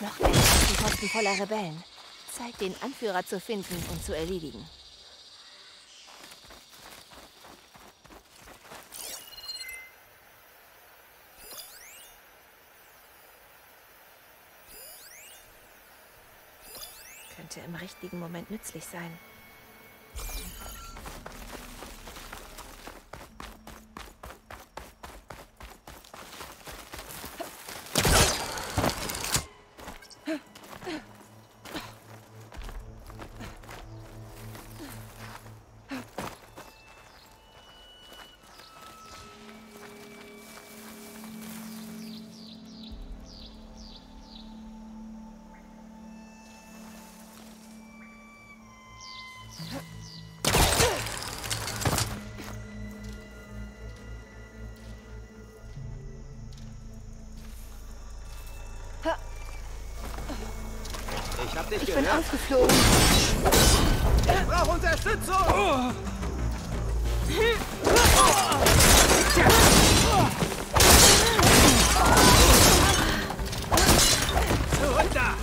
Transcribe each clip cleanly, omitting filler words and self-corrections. Noch ein Posten voller Rebellen. Zeit, den Anführer zu finden und zu erledigen. Könnte im richtigen Moment nützlich sein. Ich bin ausgeflogen. Ich brauche Unterstützung! Oh. Zurück da!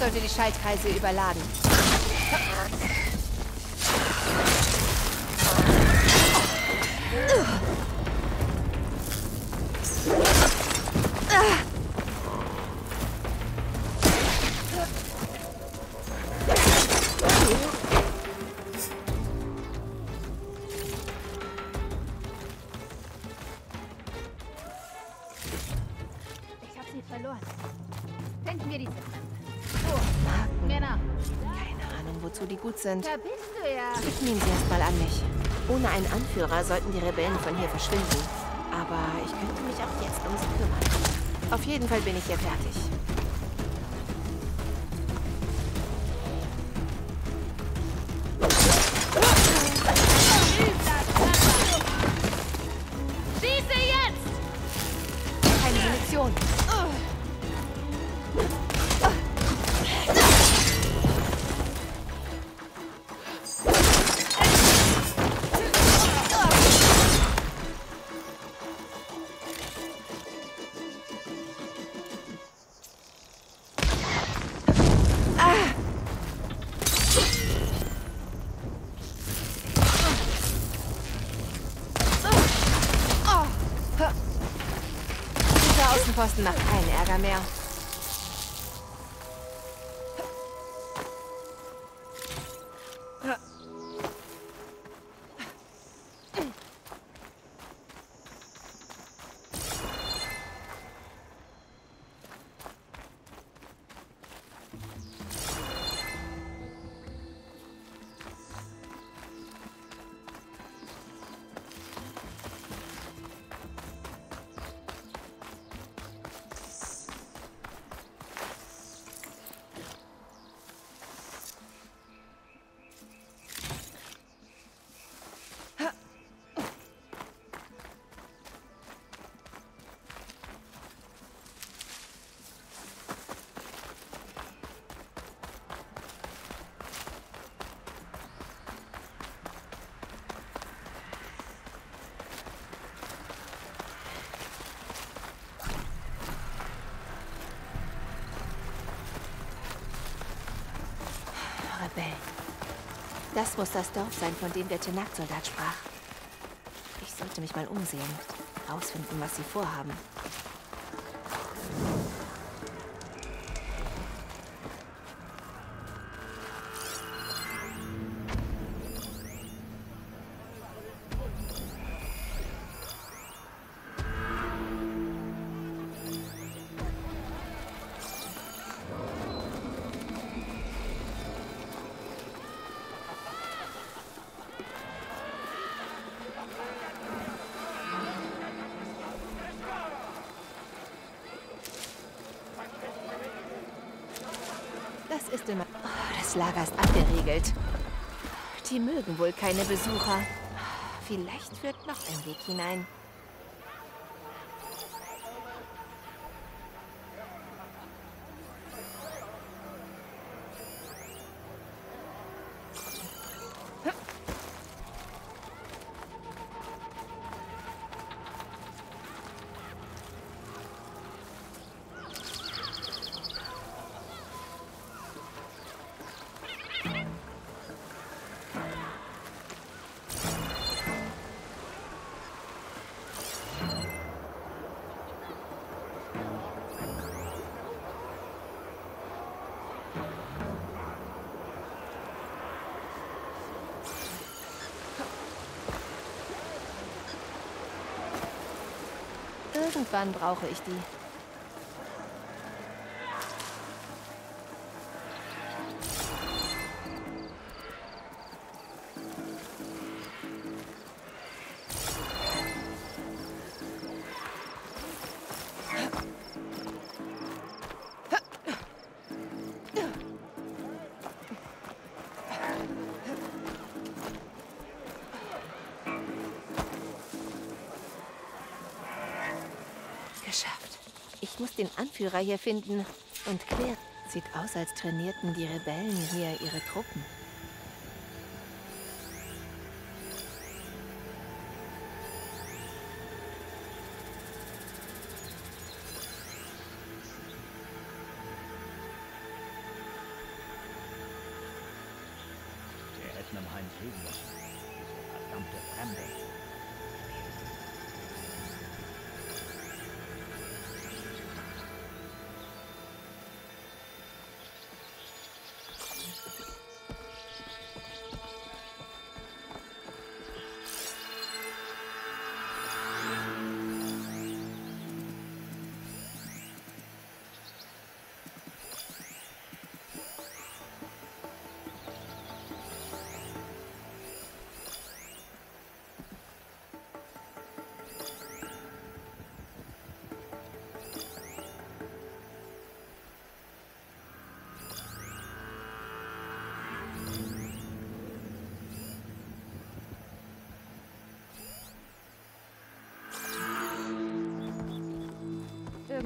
Sollte die Schaltkreise überladen. Ich hab sie verloren. Denken wir diese. Wozu die gut sind. Da bist du ja. Ich nehme sie erstmal an mich. Ohne einen Anführer sollten die Rebellen von hier verschwinden. Aber ich könnte mich auch jetzt um sie kümmern. Auf jeden Fall bin ich hier fertig. Posten macht keinen Ärger mehr. Das muss das Dorf sein, von dem der Tenak-Soldat sprach. Ich sollte mich mal umsehen, rausfinden, was sie vorhaben. Das Lager ist abgeriegelt. Die mögen wohl keine Besucher. Vielleicht führt noch ein Weg hinein. Irgendwann brauche ich die. geschafft. Ich muss den Anführer hier finden und klären. Sieht aus, als trainierten die Rebellen hier ihre Truppen.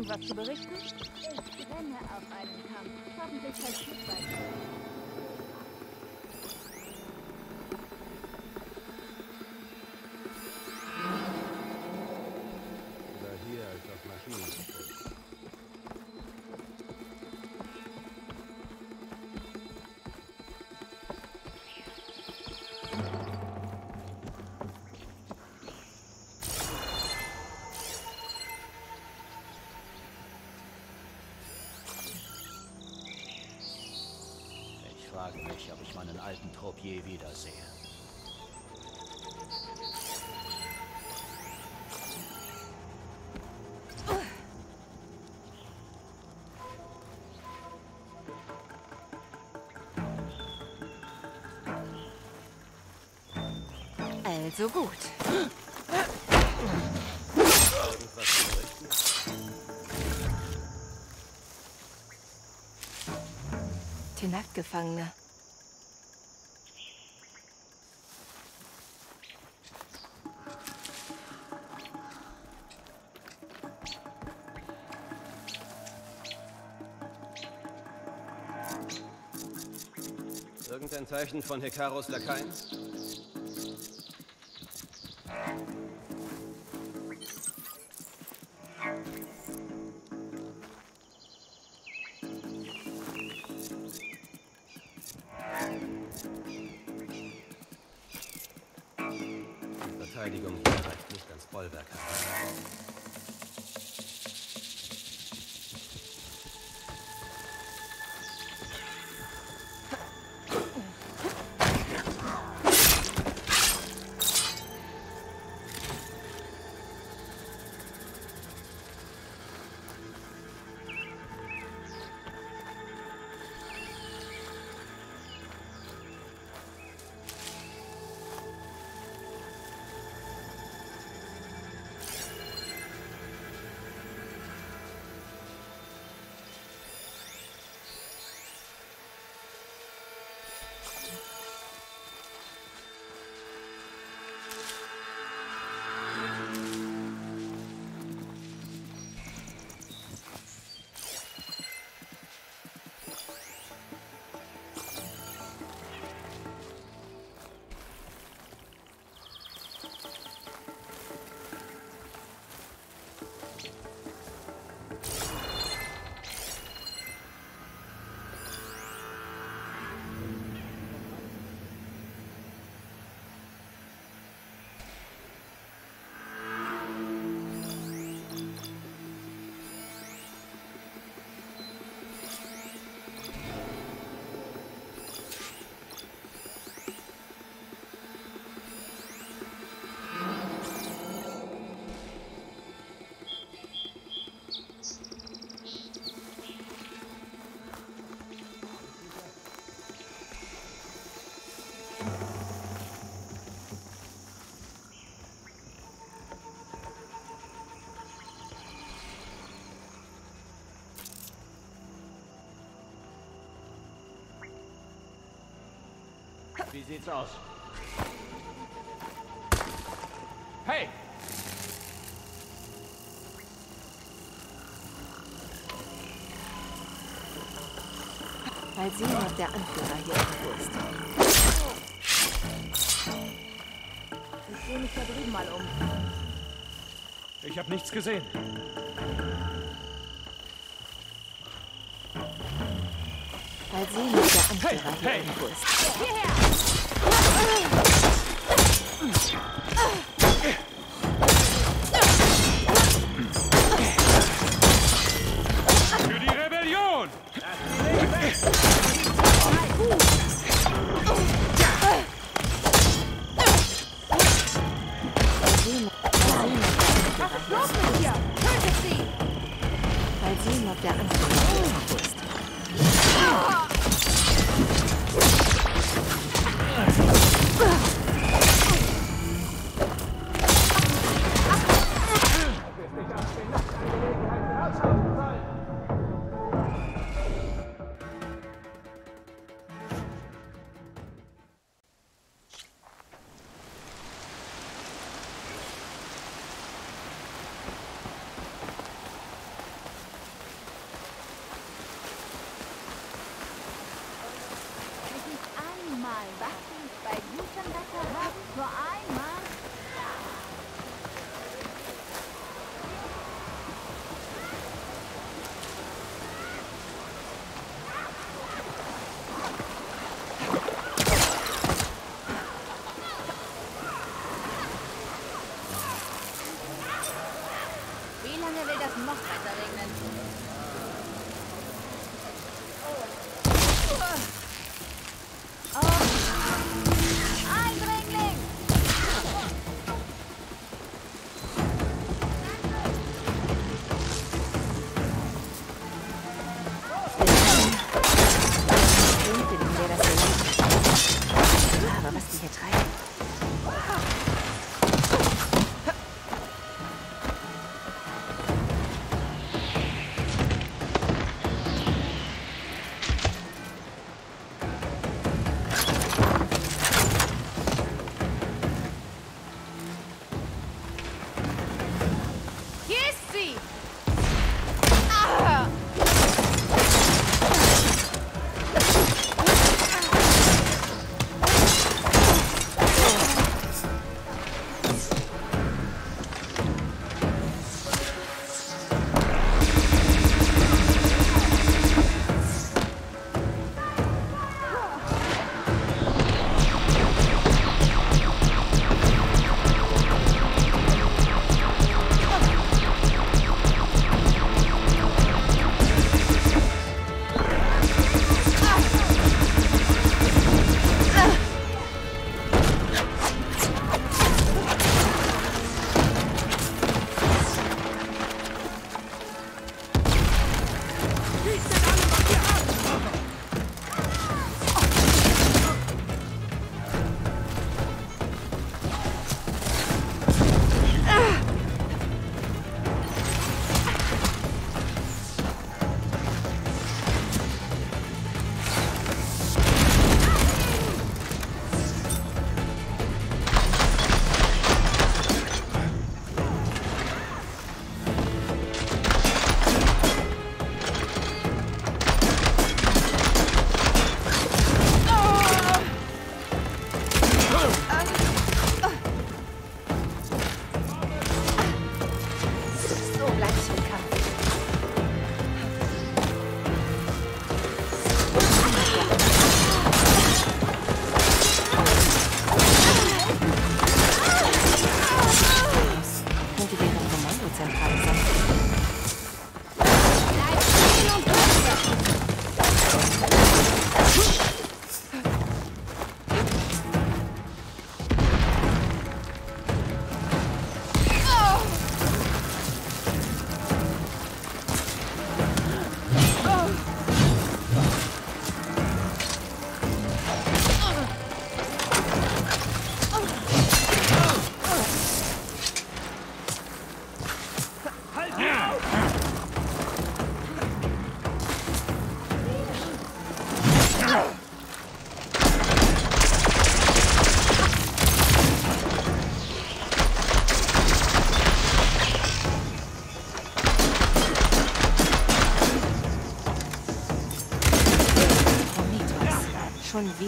Was zu berichten? Ich renne auf einen Kampf. Hoffentlich hält es weiter. Oder hier als auf Maschinen. Ich frage mich, ob ich meinen alten Trupp je wiedersehe. Also gut. Nachtgefangene. Irgendein Zeichen von Hekarros Lakaien? Wie sieht's aus? Hey! Weil sie noch der Anführer hier irgendwo ist. Ich sehe mich da drüben mal um. Ich habe nichts gesehen. Weil sie noch der Anführer hier irgendwo ist. Hierher!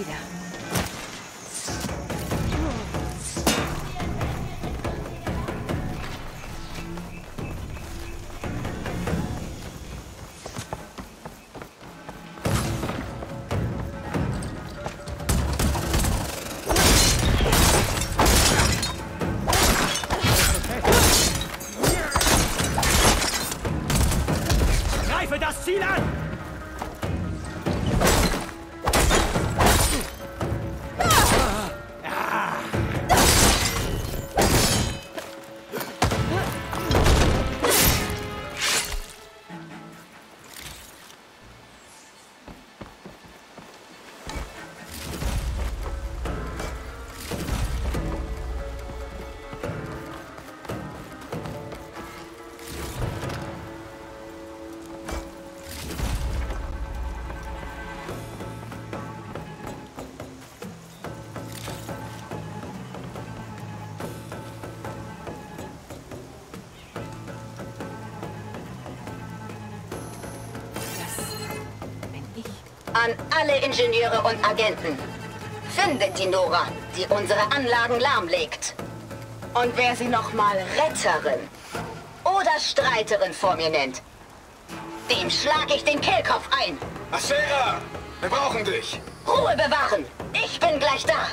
vida. An alle Ingenieure und Agenten. Findet die Nora, die unsere Anlagen lahmlegt. Und wer sie nochmal Retterin oder Streiterin vor mir nennt, dem schlage ich den Kehlkopf ein. Ashera, wir brauchen dich. Ruhe bewahren, ich bin gleich da.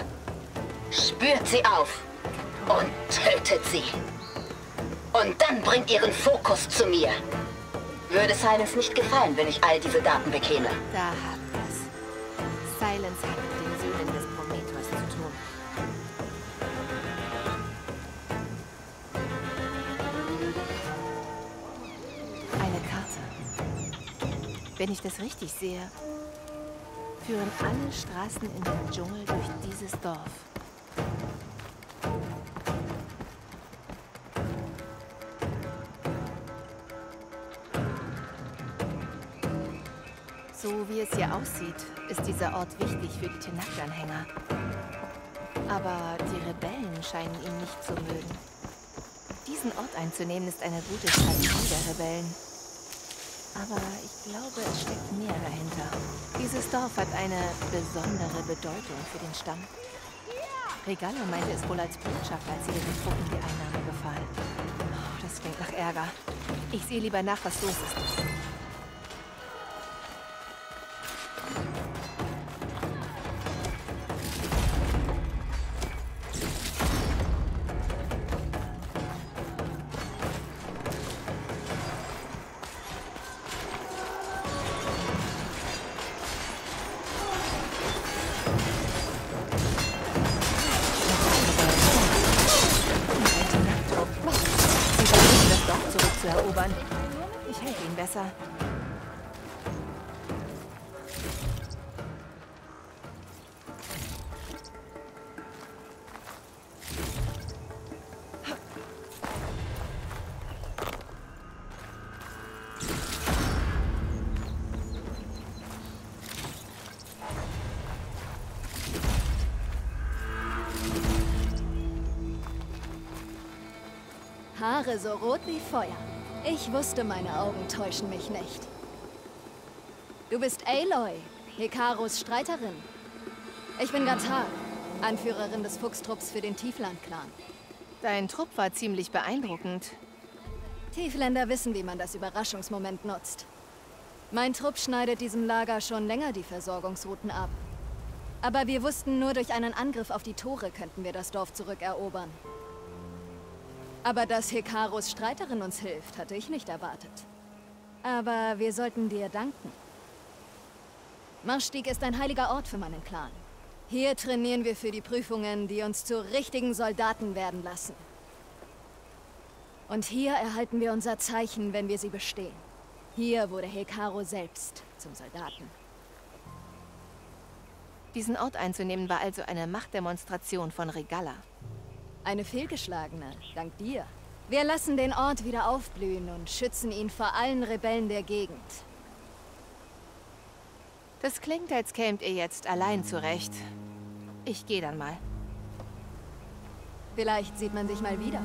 Spürt sie auf und tötet sie. Und dann bringt ihren Fokus zu mir. Würde Silence nicht gefallen, wenn ich all diese Daten bekäme. Da habt ihr's. Silence hat mit den Söhnen des Prometheus zu tun. Eine Karte. Wenn ich das richtig sehe, führen alle Straßen in den Dschungel durch dieses Dorf. So wie es hier aussieht, ist dieser Ort wichtig für die Tiefland-Clan-Anhänger. Aber die Rebellen scheinen ihn nicht zu mögen. Diesen Ort einzunehmen ist eine gute Strategie der Rebellen. Aber ich glaube, es steckt mehr dahinter. Dieses Dorf hat eine besondere Bedeutung für den Stamm. Regalla meinte es wohl als Botschaft, als sie den Truppen die Einnahme befahl. Oh, das klingt nach Ärger. Ich sehe lieber nach, was los ist. Ich helfe ihm besser. Haare so rot wie Feuer. Ich wusste, meine Augen täuschen mich nicht. Du bist Aloy, Hekarros Streiterin. Ich bin Gatar, Anführerin des Fuchstrupps für den Tiefland-Clan. Dein Trupp war ziemlich beeindruckend. Tiefländer wissen, wie man das Überraschungsmoment nutzt. Mein Trupp schneidet diesem Lager schon länger die Versorgungsrouten ab. Aber wir wussten, nur durch einen Angriff auf die Tore könnten wir das Dorf zurückerobern. Aber dass Hekarros Streiterin uns hilft, hatte ich nicht erwartet. Aber wir sollten dir danken. Marschstieg ist ein heiliger Ort für meinen Clan. Hier trainieren wir für die Prüfungen, die uns zu richtigen Soldaten werden lassen. Und hier erhalten wir unser Zeichen, wenn wir sie bestehen. Hier wurde Hekarro selbst zum Soldaten. Diesen Ort einzunehmen war also eine Machtdemonstration von Regalla. Eine fehlgeschlagene, dank dir. Wir lassen den Ort wieder aufblühen und schützen ihn vor allen Rebellen der Gegend. Das klingt, als kämt ihr jetzt allein zurecht. Ich gehe dann mal. Vielleicht sieht man sich mal wieder.